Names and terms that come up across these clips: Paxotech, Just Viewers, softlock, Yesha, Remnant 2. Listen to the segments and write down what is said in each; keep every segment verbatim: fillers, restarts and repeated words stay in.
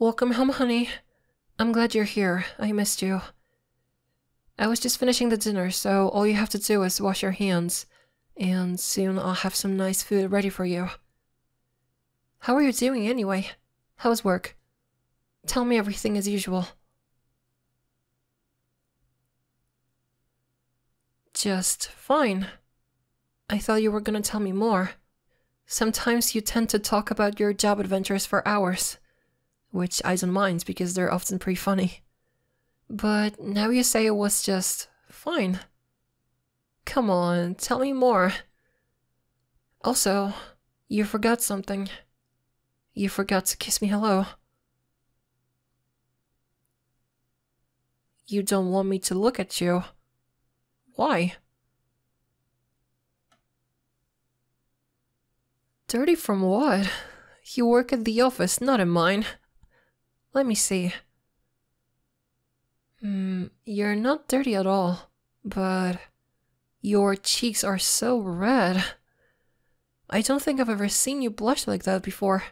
Welcome home, honey. I'm glad you're here. I missed you. I was just finishing the dinner, so all you have to do is wash your hands, and soon I'll have some nice food ready for you. How are you doing anyway? How's work? Tell me everything as usual. Just fine. I thought you were gonna tell me more. Sometimes you tend to talk about your job adventures for hours, which I don't mind because they're often pretty funny. But now you say it was just fine. Come on, tell me more. Also, you forgot something. You forgot to kiss me hello. You don't want me to look at you. Why? Dirty from what? You work at the office, not in mine. Let me see. Mm, you're not dirty at all, but your cheeks are so red. I don't think I've ever seen you blush like that before.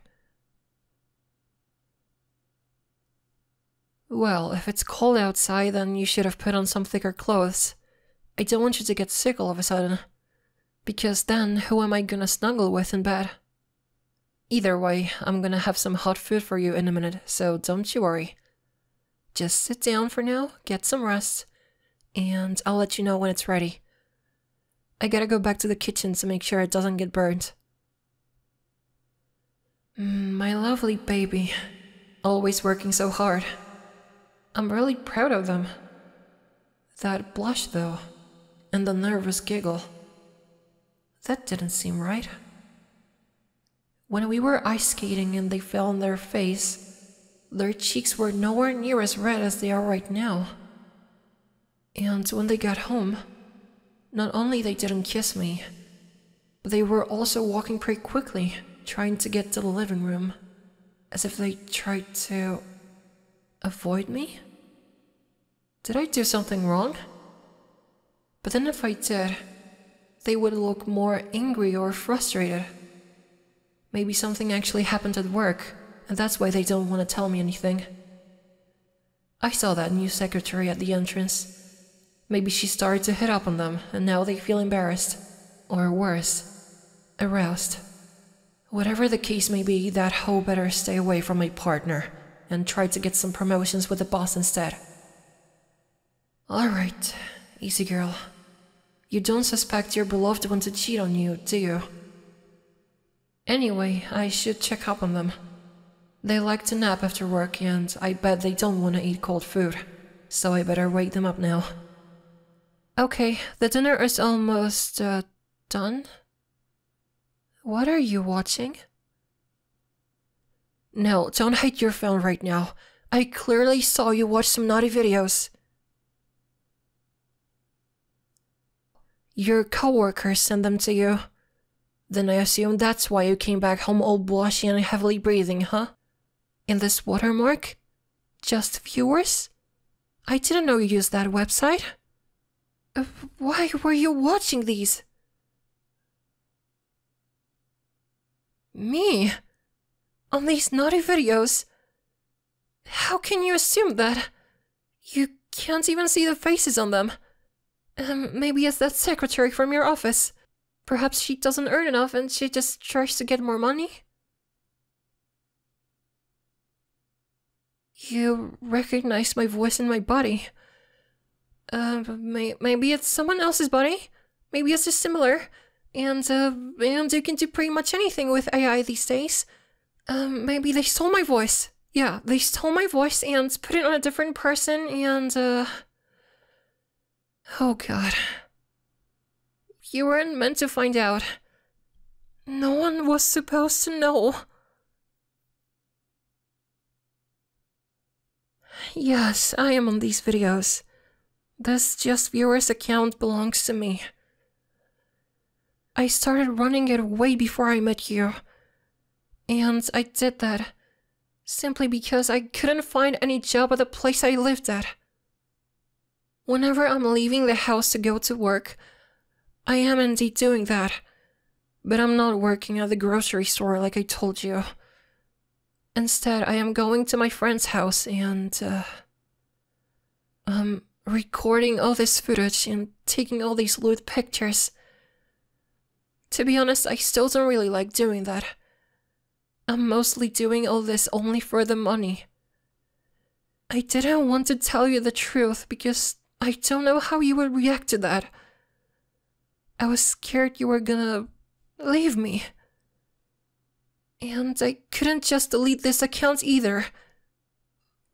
Well, if it's cold outside, then you should have put on some thicker clothes. I don't want you to get sick all of a sudden, because then who am I gonna snuggle with in bed? Either way, I'm gonna have some hot food for you in a minute, so don't you worry. Just sit down for now, get some rest, and I'll let you know when it's ready. I gotta go back to the kitchen to make sure it doesn't get burnt. Mm, my lovely baby, always working so hard. I'm really proud of them. That blush though, and the nervous giggle. That didn't seem right. When we were ice skating and they fell on their face, their cheeks were nowhere near as red as they are right now. And when they got home, not only they didn't kiss me, but they were also walking pretty quickly, trying to get to the living room, as if they tried to avoid me? Did I do something wrong? But then if I did, they would look more angry or frustrated. Maybe something actually happened at work, and that's why they don't want to tell me anything. I saw that new secretary at the entrance. Maybe she started to hit up on them, and now they feel embarrassed. Or worse, aroused. Whatever the case may be, that hoe better stay away from my partner, and try to get some promotions with the boss instead. Alright, easy girl. You don't suspect your beloved one to cheat on you, do you? Anyway, I should check up on them. They like to nap after work, and I bet they don't want to eat cold food, so I better wake them up now. Okay, the dinner is almost, uh, done? What are you watching? No, don't hide your phone right now. I clearly saw you watch some naughty videos. Your coworker sent them to you. Then I assume that's why you came back home all blushy and heavily breathing, huh? In this watermark? Just Viewers? I didn't know you used that website. Uh, why were you watching these? Me? On these naughty videos? How can you assume that? You can't even see the faces on them. Um, maybe it's that secretary from your office. Perhaps she doesn't earn enough and she just tries to get more money? You recognize my voice and my body. Uh, may maybe it's someone else's body? Maybe it's just similar. And, uh, and you can do pretty much anything with A I these days. Um, maybe they stole my voice. Yeah, they stole my voice and put it on a different person and, uh... oh god. You weren't meant to find out. No one was supposed to know. Yes, I am on these videos. This Just Viewers account belongs to me. I started running it way before I met you. And I did that simply because I couldn't find any job at the place I lived at. Whenever I'm leaving the house to go to work, I am indeed doing that, but I'm not working at the grocery store like I told you. Instead, I am going to my friend's house and uh, um, recording all this footage and taking all these lewd pictures. To be honest, I still don't really like doing that. I'm mostly doing all this only for the money. I didn't want to tell you the truth because I don't know how you would react to that. I was scared you were gonna leave me. And I couldn't just delete this account either.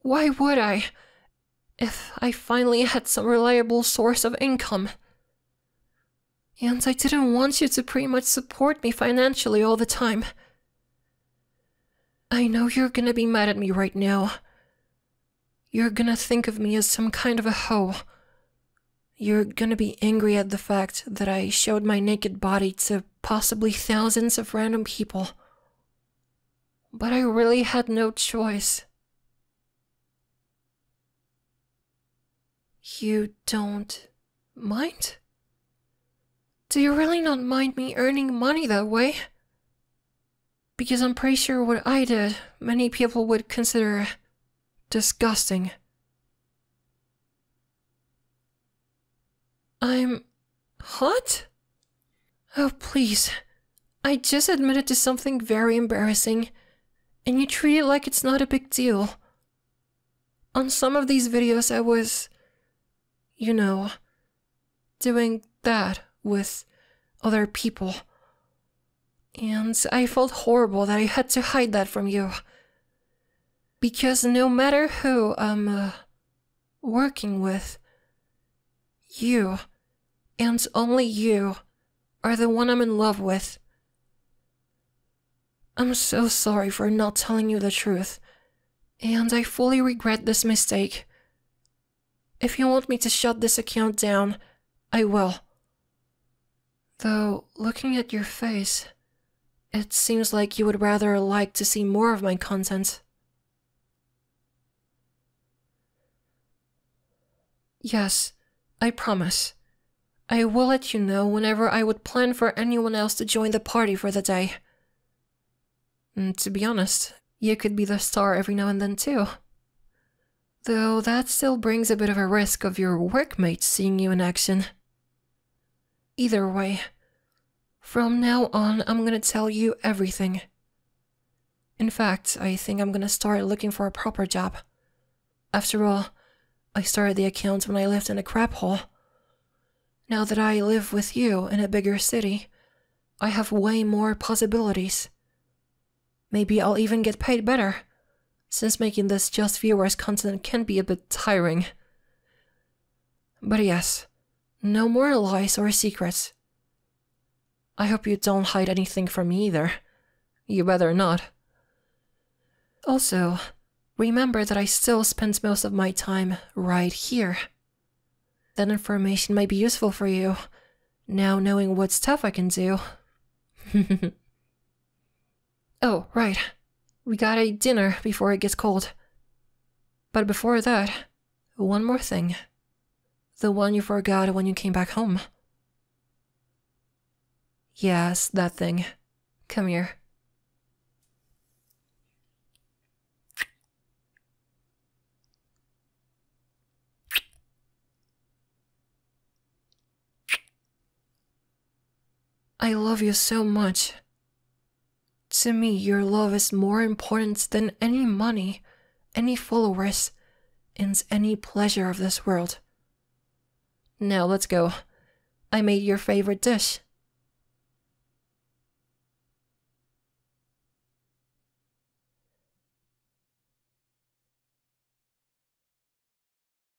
Why would I? If I finally had some reliable source of income. And I didn't want you to pretty much support me financially all the time. I know you're gonna be mad at me right now. You're gonna think of me as some kind of a hoe. You're gonna be angry at the fact that I showed my naked body to possibly thousands of random people. But I really had no choice. You don't mind? Do you really not mind me earning money that way? Because I'm pretty sure what I did, many people would consider disgusting. I'm hot? Oh, please. I just admitted to something very embarrassing, and you treat it like it's not a big deal. On some of these videos I was, you know, doing that with other people. And I felt horrible that I had to hide that from you. Because no matter who I'm uh, working with, you, and only you, are the one I'm in love with. I'm so sorry for not telling you the truth, and I fully regret this mistake. If you want me to shut this account down, I will. Though, looking at your face, it seems like you would rather like to see more of my content. Yes, I promise. I will let you know whenever I would plan for anyone else to join the party for the day. And to be honest, you could be the star every now and then too. Though that still brings a bit of a risk of your workmates seeing you in action. Either way, from now on I'm gonna tell you everything. In fact, I think I'm gonna start looking for a proper job. After all, I started the account when I lived in a crap hole. Now that I live with you in a bigger city, I have way more possibilities. Maybe I'll even get paid better, since making this Just Viewers content can be a bit tiring. But yes, no more lies or secrets. I hope you don't hide anything from me either. You better not. Also, remember that I still spend most of my time right here. That information might be useful for you, now knowing what stuff I can do. Oh, right. We gotta eat dinner before it gets cold. But before that, one more thing. The one you forgot when you came back home. Yes, that thing. Come here. I love you so much. To me, your love is more important than any money, any followers, and any pleasure of this world. Now let's go. I made your favorite dish.